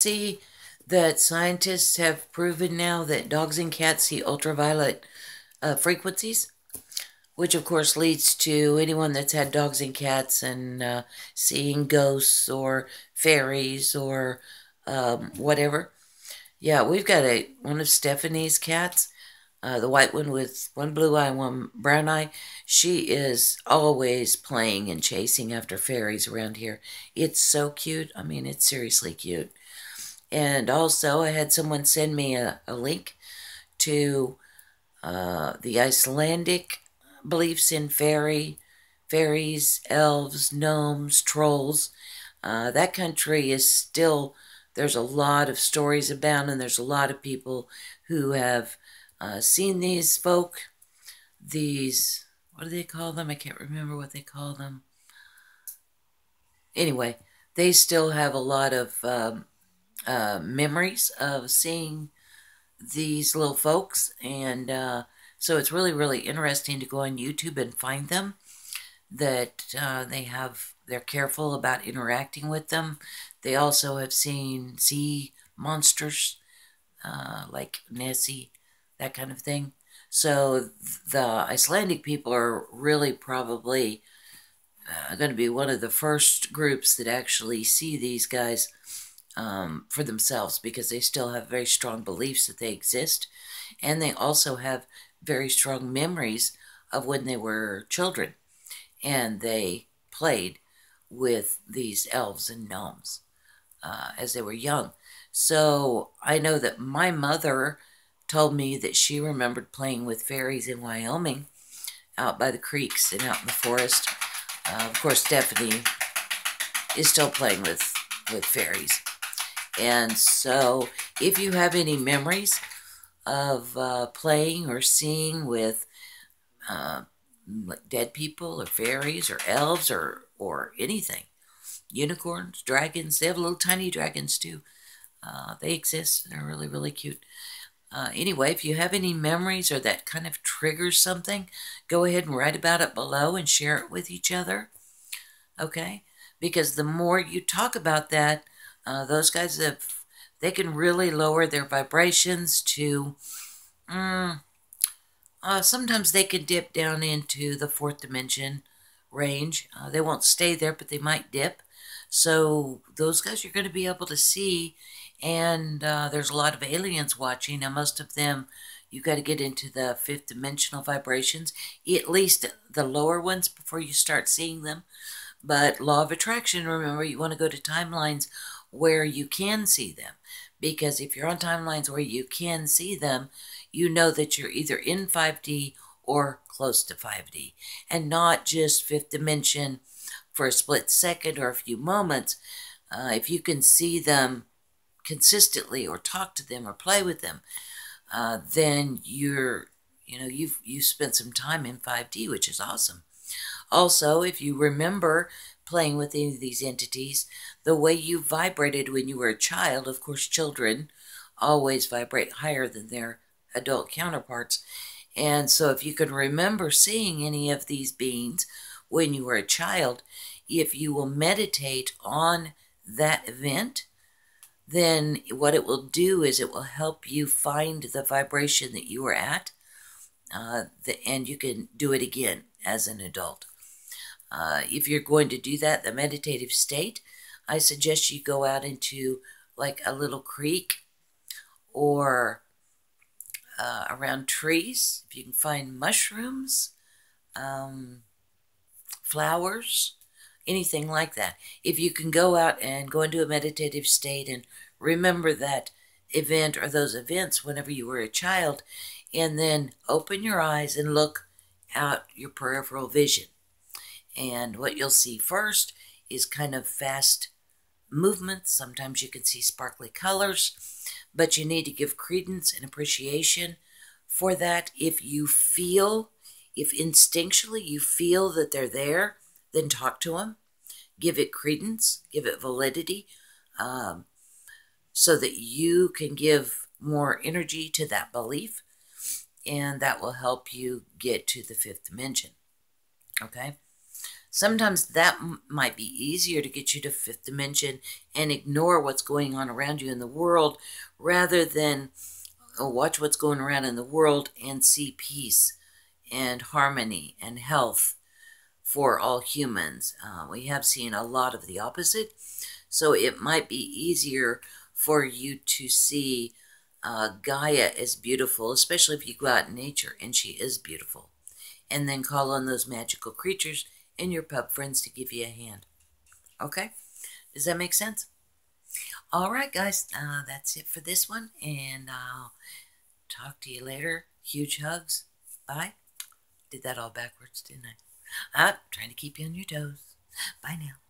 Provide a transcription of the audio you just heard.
See that scientists have proven now that dogs and cats see ultraviolet frequencies, which of course leads to anyone that's had dogs and cats and seeing ghosts or fairies or whatever. Yeah, we've got one of Stephanie's cats, the white one with one blue eye and one brown eye. She is always playing and chasing after fairies around here. It's so cute. I mean, it's seriously cute. And also, I had someone send me a link to the Icelandic beliefs in fairies, elves, gnomes, trolls. That country is still, there's a lot of stories about, and there's a lot of people who have seen these folk, these, what do they call them? I can't remember what they call them. Anyway, they still have a lot of memories of seeing these little folks, and so it's really, really interesting to go on YouTube and find them, that they're careful about interacting with them. They also have seen sea monsters like Nessie, that kind of thing. So the Icelandic people are really probably going to be one of the first groups that actually see these guys for themselves, because they still have very strong beliefs that they exist, and they also have very strong memories of when they were children and they played with these elves and gnomes as they were young. So I know that my mother told me that she remembered playing with fairies in Wyoming out by the creeks and out in the forest. Of course, Stephanie is still playing with fairies. And so if you have any memories of playing or seeing with dead people or fairies or elves or anything, unicorns, dragons, they have little tiny dragons too. They exist. They're really, really cute. Anyway, if you have any memories or that kind of triggers something, go ahead and write about it below and share it with each other. Okay? Because the more you talk about that, those guys, they can really lower their vibrations to, sometimes they can dip down into the 4th dimension range. They won't stay there, but they might dip. So those guys you're going to be able to see, and there's a lot of aliens watching. Now, most of them, you've got to get into the 5th dimensional vibrations, at least the lower ones, before you start seeing them. But law of attraction, remember, you want to go to timelines where you can see them. Because if you're on timelines where you can see them, you know that you're either in 5D or close to 5D. And not just 5th dimension for a split second or a few moments. If you can see them consistently or talk to them or play with them, then you've spent some time in 5D, which is awesome. Also, if you remember playing with any of these entities, the way you vibrated when you were a child, of course, children always vibrate higher than their adult counterparts. And so if you can remember seeing any of these beings when you were a child, if you will meditate on that event, then what it will do is it will help you find the vibration that you were at, and you can do it again as an adult. If you're going to do that, the meditative state, I suggest you go out into like a little creek or around trees. If you can find mushrooms, flowers, anything like that. If you can go out and go into a meditative state and remember that event or those events whenever you were a child, and then open your eyes and look out your peripheral vision. And what you'll see first is kind of fast movements. Sometimes you can see sparkly colors, but you need to give credence and appreciation for that. If you feel, if instinctually you feel that they're there, then talk to them. Give it credence, give it validity, so that you can give more energy to that belief. And that will help you get to the 5th dimension. Okay? Sometimes that might be easier to get you to fifth dimension and ignore what's going on around you in the world, rather than watch what's going around in the world and see peace and harmony and health for all humans. We have seen a lot of the opposite, so it might be easier for you to see Gaia is beautiful, especially if you go out in nature, and she is beautiful. And then call on those magical creatures and your pup friends to give you a hand. Okay? Does that make sense? All right, guys. That's it for this one, and I'll talk to you later. Huge hugs. Bye. Did that all backwards, didn't I? I'm trying to keep you on your toes. Bye now.